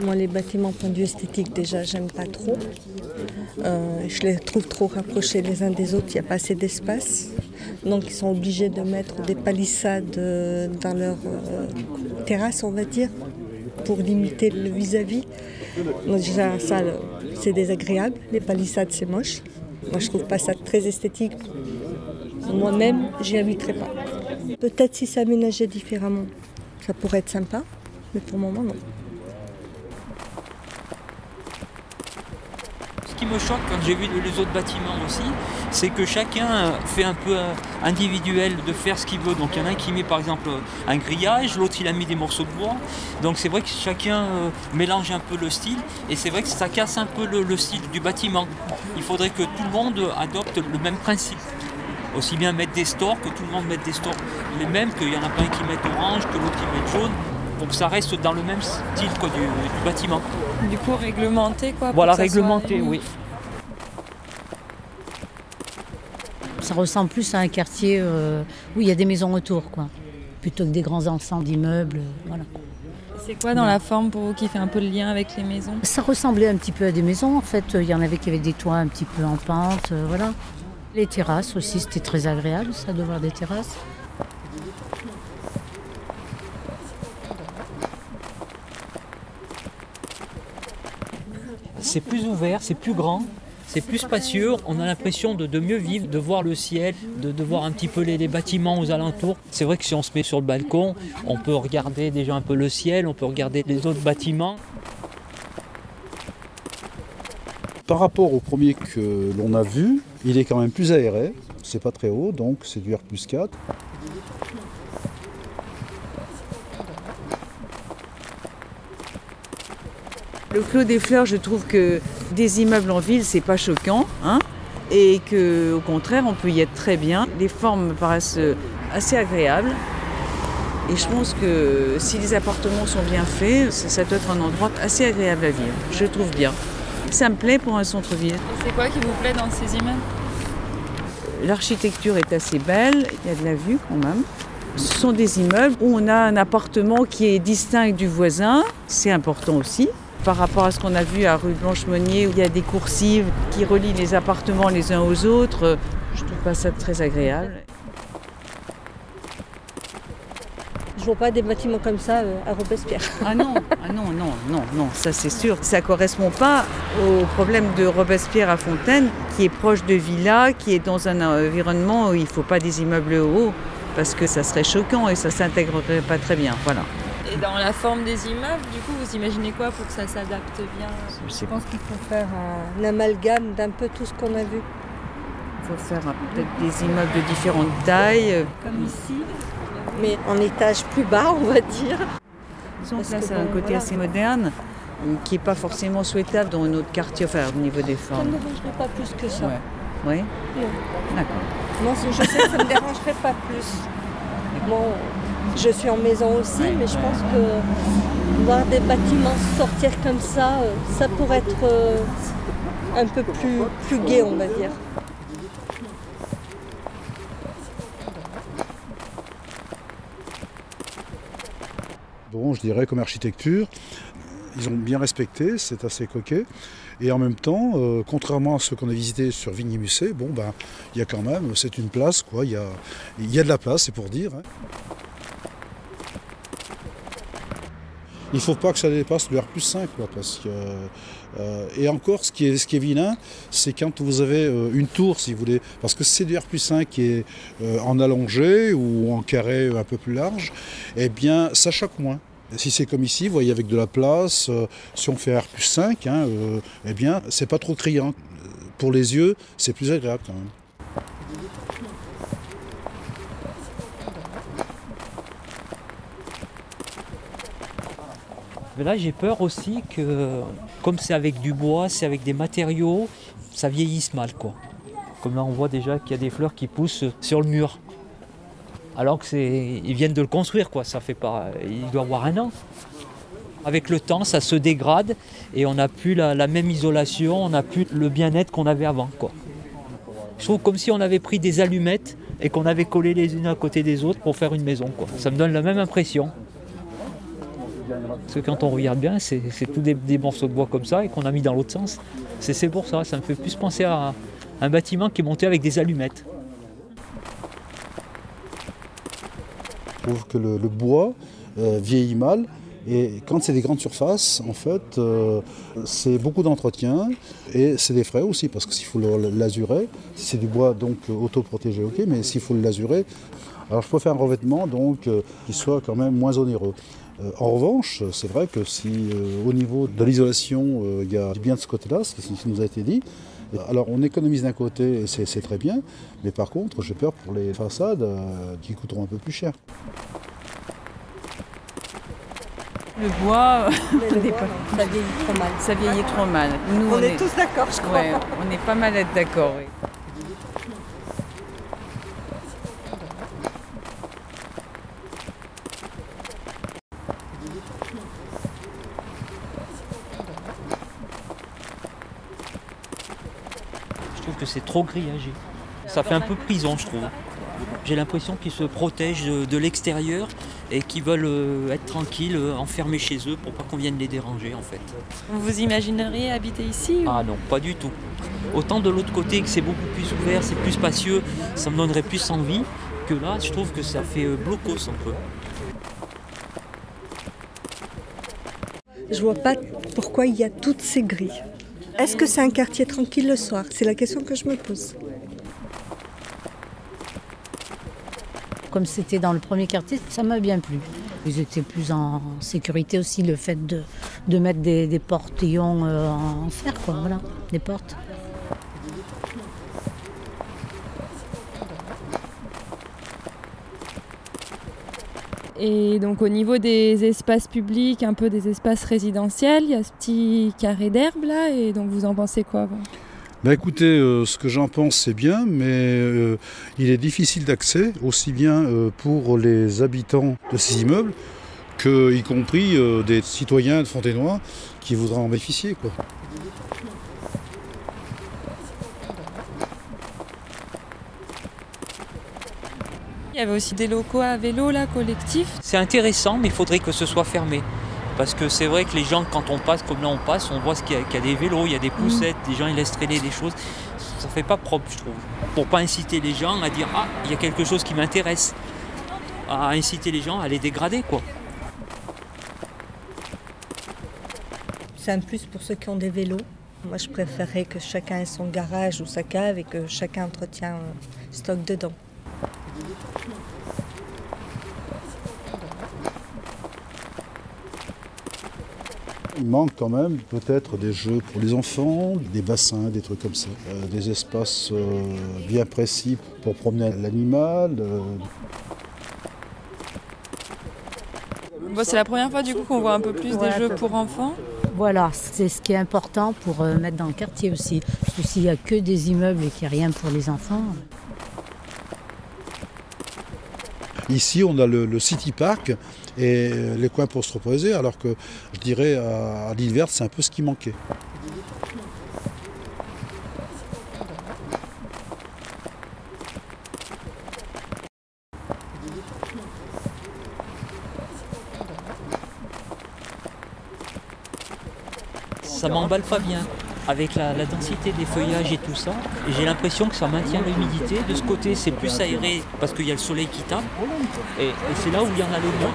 Moi, les bâtiments pendus esthétiques, déjà, j'aime pas trop. Je les trouve trop rapprochés les uns des autres, il n'y a pas assez d'espace. Donc, ils sont obligés de mettre des palissades dans leur terrasse, on va dire, pour limiter le vis-à-vis. Donc, déjà, ça, c'est désagréable. Les palissades, c'est moche. Moi, je trouve pas ça très esthétique. Moi-même, j'y habiterai pas. Peut-être si ça aménageait différemment, ça pourrait être sympa, mais pour le moment, non. Ce qui me choque quand j'ai vu les autres bâtiments aussi, c'est que chacun fait un peu individuel de faire ce qu'il veut. Donc il y en a un qui met par exemple un grillage, l'autre il a mis des morceaux de bois. Donc c'est vrai que chacun mélange un peu le style et c'est vrai que ça casse un peu le style du bâtiment. Il faudrait que tout le monde adopte le même principe. Aussi bien mettre des stores, que tout le monde mette des stores les mêmes, qu'il n'y en a pas un qui mette orange, que l'autre qui mette jaune. Pour que ça reste dans le même style quoi, du bâtiment. Du coup, réglementé quoi. Voilà, réglementé, oui. Ça ressemble plus à un quartier où il y a des maisons autour, quoi, plutôt que des grands ensembles d'immeubles. Voilà. C'est quoi dans la forme pour vous qui fait un peu le lien avec les maisons? Ça ressemblait un petit peu à des maisons, en fait. Il y en avait qui avaient des toits un petit peu en pente, voilà. Les terrasses aussi, c'était très agréable, ça, de voir des terrasses. C'est plus ouvert, c'est plus grand, c'est plus spacieux, on a l'impression de mieux vivre, de voir le ciel, de voir un petit peu les bâtiments aux alentours. C'est vrai que si on se met sur le balcon, on peut regarder déjà un peu le ciel, on peut regarder les autres bâtiments. Par rapport au premier que l'on a vu, il est quand même plus aéré, c'est pas très haut, donc c'est du R+4. Le Clos des Fleurs, je trouve que des immeubles en ville, c'est pas choquant, hein, et qu'au contraire, on peut y être très bien. Les formes me paraissent assez agréables, et je pense que si les appartements sont bien faits, ça doit être un endroit assez agréable à vivre. Je trouve bien. Ça me plaît pour un centre-ville. Et c'est quoi qui vous plaît dans ces immeubles? L'architecture est assez belle, il y a de la vue quand même. Ce sont des immeubles où on a un appartement qui est distinct du voisin, c'est important aussi. Par rapport à ce qu'on a vu à rue Blanche-Monnier, où il y a des coursives qui relient les appartements les uns aux autres, je trouve pas ça très agréable. Je vois pas des bâtiments comme ça à Robespierre. Ah non, ça c'est sûr. Ça correspond pas au problème de Robespierre à Fontaine, qui est proche de villas, qui est dans un environnement où il faut pas des immeubles hauts, parce que ça serait choquant et ça s'intégrerait pas très bien, voilà. Et dans la forme des immeubles, du coup, vous imaginez quoi pour que ça s'adapte bien? Je pense qu'il faut faire un amalgame d'un peu tout ce qu'on a vu. Il faut faire peut-être des immeubles de différentes tailles. Comme ici, mais en étage plus bas, on va dire. Donc là, c'est un côté assez moderne, qui n'est pas forcément souhaitable dans notre quartier, enfin au niveau des formes. Ça ne me dérangerait pas plus que ça. Ouais. Oui. Non. D'accord. Moi, je sais que ça ne me dérangerait pas plus. Bon. Je suis en maison aussi, mais je pense que voir des bâtiments sortir comme ça, ça pourrait être un peu plus gai, on va dire. Bon, je dirais comme architecture, ils ont bien respecté, c'est assez coquet. Et en même temps, contrairement à ce qu'on a visité sur Vigny-Musset, bon, ben, il y a quand même, c'est une place, quoi, il y a de la place, c'est pour dire. Hein. Il ne faut pas que ça dépasse le R+5, quoi, parce que, et encore, ce qui est vilain, c'est quand vous avez une tour, si vous voulez, parce que c'est du R+5 qui est en allongé ou en carré un peu plus large, eh bien, ça choque moins. Si c'est comme ici, vous voyez, avec de la place, si on fait R+5, hein, eh bien, c'est pas trop criant. Pour les yeux, c'est plus agréable quand même. Mais là, j'ai peur aussi que, comme c'est avec du bois, c'est avec des matériaux, ça vieillisse mal, quoi. Comme là, on voit déjà qu'il y a des fleurs qui poussent sur le mur. Alors qu'ils viennent de le construire, quoi. Ça fait pas... Il doit avoir un an. Avec le temps, ça se dégrade et on n'a plus la même isolation, on n'a plus le bien-être qu'on avait avant, quoi. Je trouve comme si on avait pris des allumettes et qu'on avait collé les unes à côté des autres pour faire une maison, quoi. Ça me donne la même impression. Parce que quand on regarde bien, c'est tous des morceaux de bois comme ça et qu'on a mis dans l'autre sens. C'est pour ça, ça me fait plus penser à un bâtiment qui est monté avec des allumettes. Je trouve que le bois vieillit mal et quand c'est des grandes surfaces, en fait, c'est beaucoup d'entretien et c'est des frais aussi parce que s'il faut l'azurer, si c'est du bois donc autoprotégé, ok, mais s'il faut l'azurer, alors je peux faire un revêtement donc qui soit quand même moins onéreux. En revanche, c'est vrai que si au niveau de l'isolation, il y a bien de ce côté-là, ce qui nous a été dit, alors on économise d'un côté, et c'est très bien, mais par contre, j'ai peur pour les façades qui coûteront un peu plus cher. Le bois, ça vieillit trop mal. Ça vieillit trop mal. Nous, on est tous d'accord, je crois. Ouais, on est pas mal à être d'accord. Oui. Que c'est trop grillagé. Ça fait un peu prison, je trouve. J'ai l'impression qu'ils se protègent de l'extérieur et qu'ils veulent être tranquilles, enfermés chez eux pour pas qu'on vienne les déranger, en fait. Vous imagineriez habiter ici ou... Ah non, pas du tout. Autant de l'autre côté que c'est beaucoup plus ouvert, c'est plus spacieux, ça me donnerait plus envie que là, je trouve que ça fait blocos un peu. Je vois pas pourquoi il y a toutes ces grilles. Est-ce que c'est un quartier tranquille le soir? C'est la question que je me pose. Comme c'était dans le premier quartier, ça m'a bien plu. Ils étaient plus en sécurité aussi, le fait de mettre des portillons en fer, quoi, voilà, des portes. Et donc au niveau des espaces publics, un peu des espaces résidentiels, il y a ce petit carré d'herbe là, et donc vous en pensez quoi? Ben écoutez, ce que j'en pense c'est bien, mais il est difficile d'accès, aussi bien pour les habitants de ces immeubles, que y compris des citoyens de Fontainois qui voudraient en bénéficier, quoi. Il y avait aussi des locaux à vélo, là, collectifs. C'est intéressant, mais il faudrait que ce soit fermé. Parce que c'est vrai que les gens, quand on passe, comme là on passe, on voit qu'il y a des vélos, il y a des poussettes, les gens ils laissent traîner des choses. Ça fait pas propre, je trouve. Pour pas inciter les gens à dire « Ah, il y a quelque chose qui m'intéresse », à inciter les gens à les dégrader, quoi. C'est un plus pour ceux qui ont des vélos. Moi, je préférerais que chacun ait son garage ou sa cave et que chacun entretient stock dedans. Il manque quand même peut-être des jeux pour les enfants, des bassins, des trucs comme ça, des espaces bien précis pour promener l'animal. Bon, c'est la première fois du coup qu'on voit un peu plus des jeux pour enfants. Voilà, c'est ce qui est important pour mettre dans le quartier aussi. Parce que s'il n'y a que des immeubles et qu'il n'y a rien pour les enfants... Ici, on a le City Park et les coins pour se reposer, alors que je dirais à l'île verte, c'est un peu ce qui manquait. Ça m'emballe pas bien. Avec la densité des feuillages et tout ça, j'ai l'impression que ça maintient l'humidité. De ce côté, c'est plus aéré parce qu'il y a le soleil qui tape, et c'est là où il y en a le moins.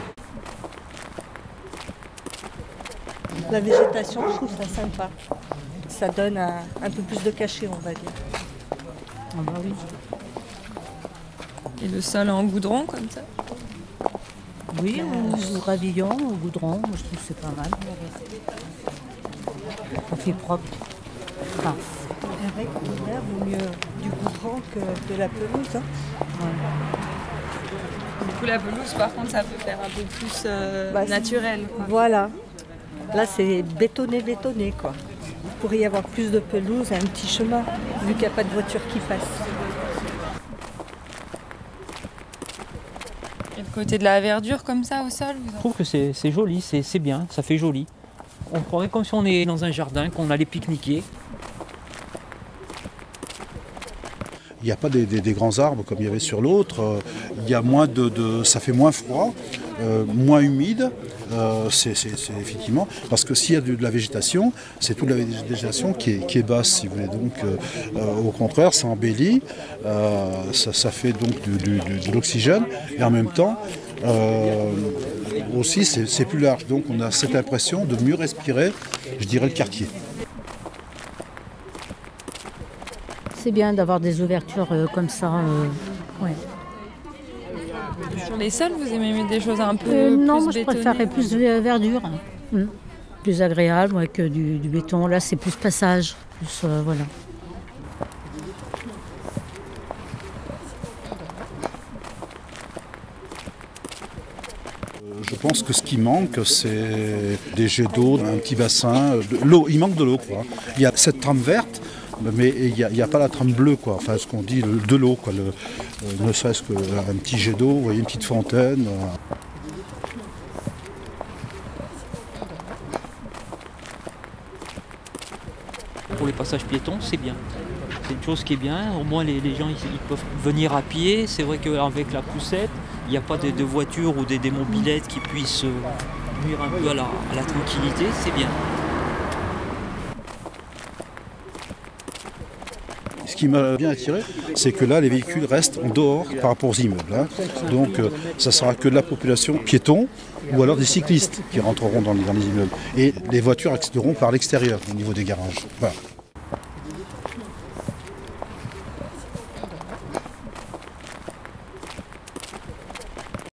La végétation, je trouve ça sympa. Ça donne un peu plus de cachet, on va dire. Ah bah oui. Et le sol en goudron, comme ça? Oui, au ravillon, au goudron, je trouve que c'est pas mal. On fait propre. Enfin, vrai qu'en hiver, vaut mieux du goudron que de la pelouse. Hein. Ouais. Du coup, la pelouse, par contre, ça peut faire un peu plus naturel. Quoi. Voilà. Là, c'est bétonné, quoi. Il pourrait y avoir plus de pelouse et un petit chemin, vu qu'il n'y a pas de voiture qui passe. Et le côté de la verdure comme ça, au sol vous en... Je trouve que c'est joli, c'est bien, ça fait joli. On croirait comme si on est dans un jardin, qu'on allait pique-niquer. Il n'y a pas des grands arbres comme il y avait sur l'autre. Il y a moins ça fait moins froid, moins humide. C'est effectivement parce que s'il y a de la végétation, c'est toute la végétation qui est basse, si vous voulez. Donc, au contraire, ça embellit, ça fait donc de l'oxygène et en même temps. Aussi, c'est plus large, donc on a cette impression de mieux respirer, je dirais, le quartier. C'est bien d'avoir des ouvertures comme ça. Ouais. Sur les sols, vous aimez mettre des choses un peu non, plus moi, je préférerais plus de verdure, plus agréable que du béton. Là, c'est plus passage, plus voilà. Je pense que ce qui manque, c'est des jets d'eau, un petit bassin, l'eau. Il manque de l'eau, quoi. Il y a cette trame verte, mais il n'y a pas la trame bleue, quoi. Enfin, ce qu'on dit de l'eau, quoi. Ne serait-ce qu'un petit jet d'eau, vous voyez, une petite fontaine. Pour les passages piétons, c'est bien. C'est une chose qui est bien. Au moins, les gens ils peuvent venir à pied. C'est vrai qu'avec la poussette, il n'y a pas de voitures ou des mobilettes qui puissent nuire un peu à la tranquillité. C'est bien. Ce qui m'a bien attiré, c'est que là, les véhicules restent en dehors par rapport aux immeubles. Hein. Donc, ça ne sera que de la population piéton ou alors des cyclistes qui rentreront dans les immeubles. Et les voitures accéderont par l'extérieur, au niveau des garages. Voilà.